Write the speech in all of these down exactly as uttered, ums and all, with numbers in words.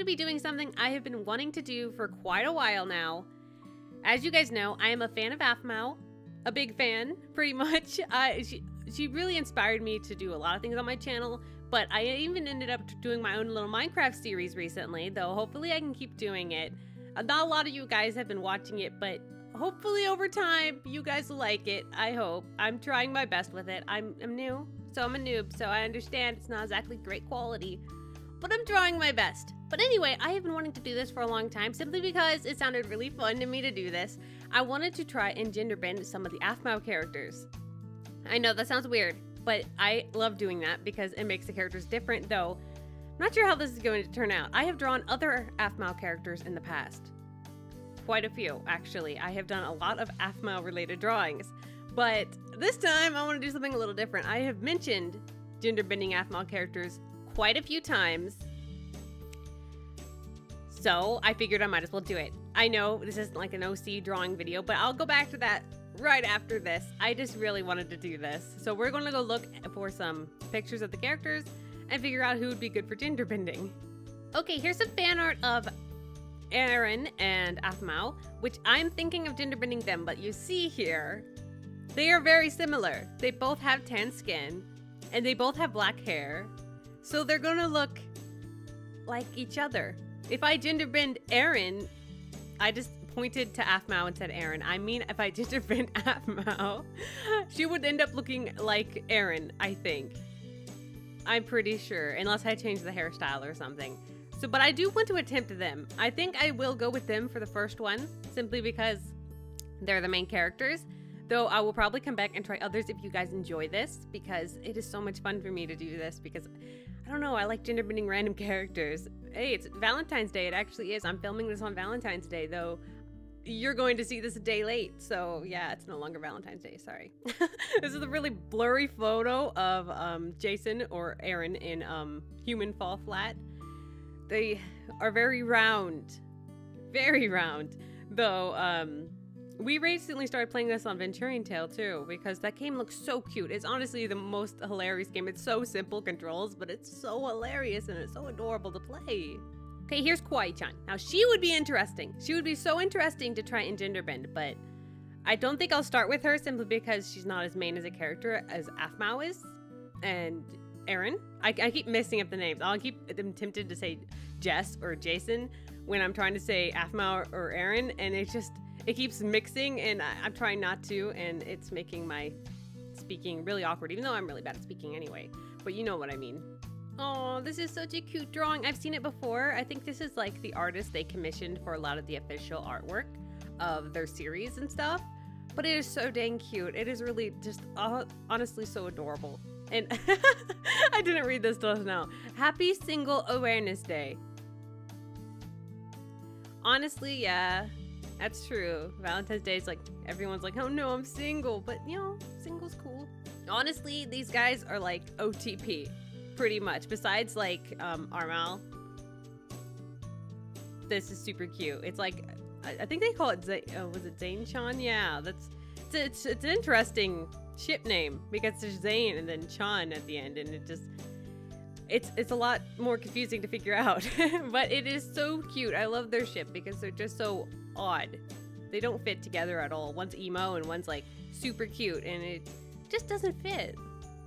going to be doing something I have been wanting to do for quite a while now. As you guys know, I am a fan of Aphmau, a big fan, pretty much. Uh, she, she really inspired me to do a lot of things on my channel, but I even ended up doing my own little Minecraft series recently, though hopefully I can keep doing it. Not a lot of you guys have been watching it, but hopefully over time you guys will like it. I hope. I'm trying my best with it. I'm, I'm new, so I'm a noob, so I understand it's not exactly great quality, but I'm trying my best. But anyway, I have been wanting to do this for a long time simply because it sounded really fun to me to do this. I wanted to try and gender bend some of the Aphmau characters. I know that sounds weird, but I love doing that because it makes the characters different, though I'm not sure how this is going to turn out. I have drawn other Aphmau characters in the past. Quite a few, actually. I have done a lot of Aphmau related drawings, but this time I want to do something a little different. I have mentioned gender bending Aphmau characters quite a few times, so I figured I might as well do it. I know this isn't like an O C drawing video, but I'll go back to that right after this. I just really wanted to do this. So we're going to go look for some pictures of the characters and figure out who would be good for gender bending. Okay, here's some fan art of Aaron and Aphmau, which I'm thinking of gender bending them, but you see here, they are very similar. They both have tan skin and they both have black hair. So they're gonna look like each other. If I gender bend Aaron, I just pointed to Aphmau and said Aaron. I mean, if I gender bend Aphmau, she would end up looking like Aaron, I think. I'm pretty sure, unless I change the hairstyle or something. So, but I do want to attempt them. I think I will go with them for the first one, simply because they're the main characters. Though I will probably come back and try others if you guys enjoy this, because it is so much fun for me to do this, because I don't know, I like gender bending random characters. Hey, it's Valentine's Day. It actually is. I'm filming this on Valentine's Day, though you're going to see this a day late. So yeah, it's no longer Valentine's Day. Sorry. This is a really blurry photo of um, Jason or Aaron in um, Human Fall Flat. They are very round, very round, though um, we recently started playing this on VenturianTale too, because that game looks so cute. It's honestly the most hilarious game. It's so simple controls, but it's so hilarious and it's so adorable to play. Okay, here's Kawaii-chan. Now she would be interesting. She would be so interesting to try and gender bend, but I don't think I'll start with her simply because she's not as main as a character as Aphmau is, and Aaron. I, I keep messing up the names. I'll keep I'm tempted to say Jess or Jason when I'm trying to say Aphmau or, or Aaron, and it just it keeps mixing, and I, I'm trying not to, and it's making my speaking really awkward, even though I'm really bad at speaking anyway. But you know what I mean. Oh, this is such a cute drawing. I've seen it before. I think this is like the artist they commissioned for a lot of the official artwork of their series and stuff. But it is so dang cute. It is really just uh, honestly so adorable. And I didn't read this till now. Happy Single Awareness Day. Honestly, yeah, that's true. Valentine's Day is like, everyone's like, oh no, I'm single. But you know, single's cool. Honestly, these guys are like O T P. Pretty much, besides like um, Aarmau. This is super cute. It's like, I, I think they call it, Z oh, was it Zane-chan? Yeah, that's, it's, it's, it's an interesting ship name because there's Zane and then Chan at the end, and it just, it's, it's a lot more confusing to figure out, but it is so cute. I love their ship because they're just so odd. They don't fit together at all. One's emo and one's like super cute, and it just doesn't fit.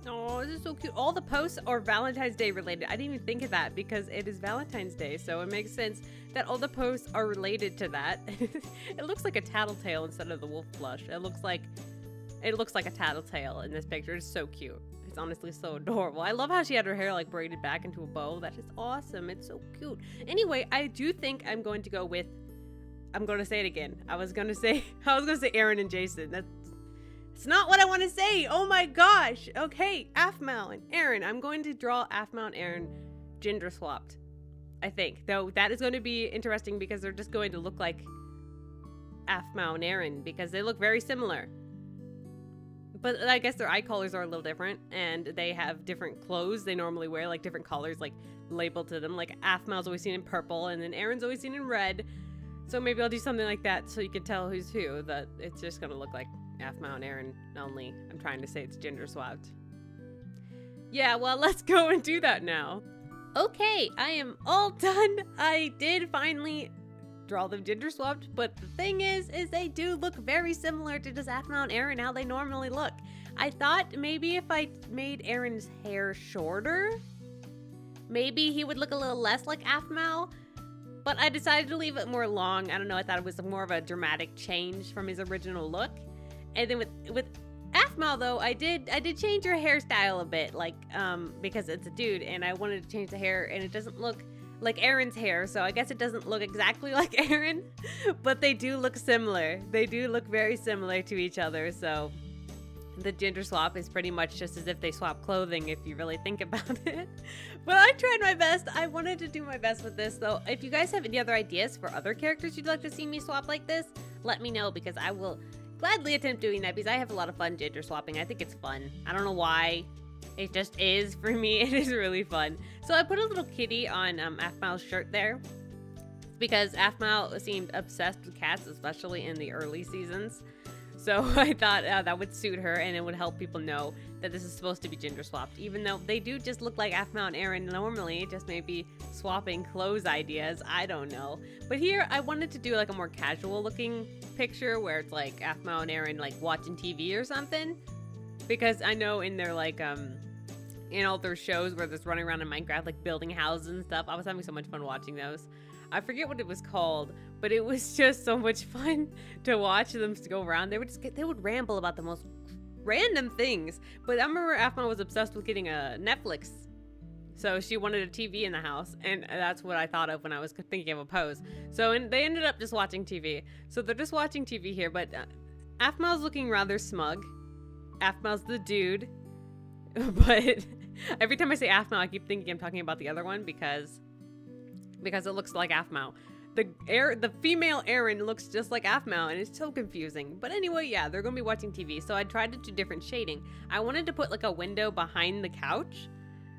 Oh, this is so cute. All the posts are Valentine's Day related. I didn't even think of that because it is Valentine's Day, so it makes sense that all the posts are related to that. It looks like a tattletale instead of the wolf plush. It looks like it looks like a tattletale in this picture. It's so cute. It's honestly so adorable. I love how she had her hair like braided back into a bow. That is awesome. It's so cute. Anyway, I do think I'm going to go with I'm going to say it again. I was going to say I was going to say Aaron and Jason. That's It's not what I want to say. Oh my gosh. Okay, Aphmau and Aaron. I'm going to draw Aphmau and Aaron gender swapped, I think. Though that is going to be interesting because they're just going to look like Aphmau and Aaron because they look very similar. But I guess their eye colors are a little different and they have different clothes they normally wear, like different colors like labeled to them. Like Aphmau's always seen in purple and then Aaron's always seen in red. So maybe I'll do something like that so you can tell who's who, that it's just going to look like Aphmau and Aaron only. I'm trying to say it's gender swapped. Yeah, well, let's go and do that now. Okay, I am all done. I did finally draw them gender swapped, but the thing is, is they do look very similar to just Aphmau and Aaron, how they normally look. I thought maybe if I made Aaron's hair shorter, maybe he would look a little less like Aphmau, but I decided to leave it more long. I don't know, I thought it was more of a dramatic change from his original look. And then with with Aphmau though, I did I did change her hairstyle a bit, like um because it's a dude and I wanted to change the hair, and it doesn't look like Aaron's hair, so I guess it doesn't look exactly like Aaron, but they do look similar. They do look very similar to each other, so the gender swap is pretty much just as if they swap clothing if you really think about it. But I tried my best. I wanted to do my best with this, though. If you guys have any other ideas for other characters you'd like to see me swap like this, let me know, because I will gladly attempt doing that, because I have a lot of fun gender swapping. I think it's fun. I don't know why. It just is. For me, it is really fun. So I put a little kitty on um, Aphmau's shirt there, because Aphmau seemed obsessed with cats, especially in the early seasons. So I thought uh, that would suit her, and it would help people know that this is supposed to be gender swapped, even though they do just look like Aphmau and Aaron normally, just maybe swapping clothes ideas, I don't know. But here I wanted to do like a more casual looking picture where it's like Aphmau and Aaron like watching T V or something, because I know in their like um in all their shows where there's running around in Minecraft like building houses and stuff, I was having so much fun watching those. I forget what it was called, but it was just so much fun to watch them go around. They would just get, they would ramble about the most random things. But I remember Aphmau was obsessed with getting a Netflix, so she wanted a T V in the house, and that's what I thought of when I was thinking of a pose. So and they ended up just watching T V. So they're just watching T V here, but Aphmau's looking rather smug. Aphmau's the dude, but every time I say Aphmau, I keep thinking I'm talking about the other one, because. because it looks like Aphmau. The air, the female Aaron looks just like Aphmau, and it's so confusing. But anyway, yeah, they're gonna be watching T V, so I tried to do different shading. I wanted to put like a window behind the couch,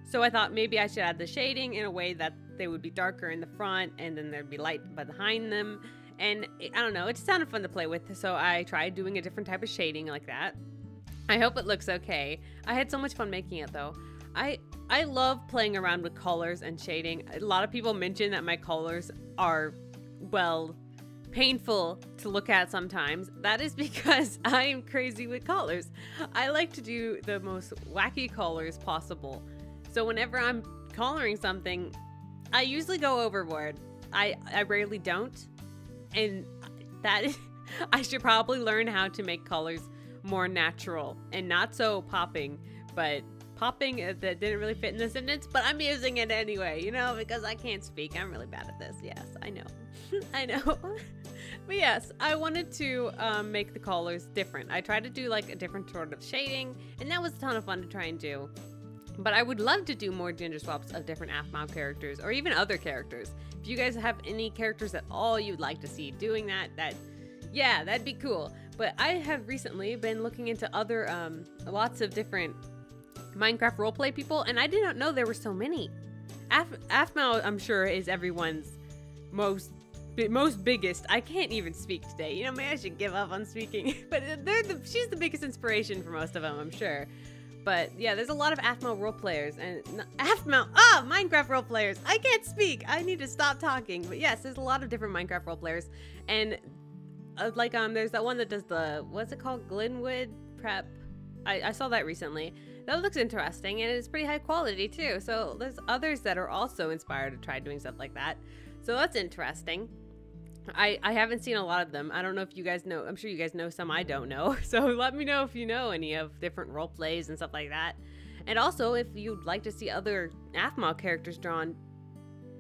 so I thought maybe I should add the shading in a way that they would be darker in the front, and then there'd be light behind them. And it, I don't know, it just sounded fun to play with, so I tried doing a different type of shading like that. I hope it looks okay. I had so much fun making it though. I I love playing around with colors and shading. A lot of people mention that my colors are, well, painful to look at sometimes. That is because I am crazy with colors. I like to do the most wacky colors possible. So whenever I'm coloring something, I usually go overboard. I, I rarely don't. And that is, I should probably learn how to make colors more natural and not so popping, but popping that didn't really fit in the sentence, but I'm using it anyway, you know, because I can't speak. I'm really bad at this. Yes, I know. I know. But yes, I wanted to um, make the colors different. I tried to do like a different sort of shading, and that was a ton of fun to try and do. But I would love to do more gender swaps of different Aphmau characters, or even other characters. If you guys have any characters at all you'd like to see doing that, that, yeah, that'd be cool. But I have recently been looking into other, um, lots of different Minecraft roleplay people, and I did not know there were so many. Aphmau, I'm sure, is everyone's most most biggest. I can't even speak today. You know, maybe I should give up on speaking. But they're the, she's the biggest inspiration for most of them, I'm sure. But yeah, there's a lot of Aphmau role players and Aphmau, ah, oh, Minecraft role players. I can't speak. I need to stop talking. But yes, there's a lot of different Minecraft role players, and uh, like um, there's that one that does the what's it called, Glenwood Prep. I, I saw that recently. That looks interesting, and it's pretty high quality too. So there's others that are also inspired to try doing stuff like that. So that's interesting. I, I haven't seen a lot of them. I don't know if you guys know. I'm sure you guys know some I don't know. So let me know if you know any of different role plays and stuff like that. And also if you'd like to see other Aphmau characters drawn,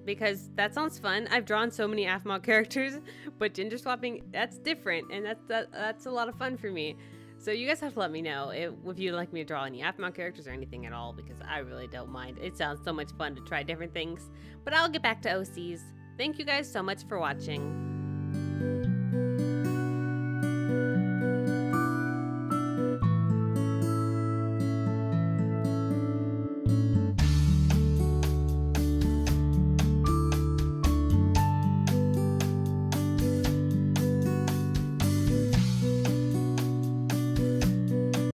because that sounds fun. I've drawn so many Aphmau characters, but gender swapping, that's different, and that's, that, that's a lot of fun for me. So you guys have to let me know if, if you'd like me to draw any Aphmau characters or anything at all, because I really don't mind. It sounds so much fun to try different things. But I'll get back to O Cs. Thank you guys so much for watching.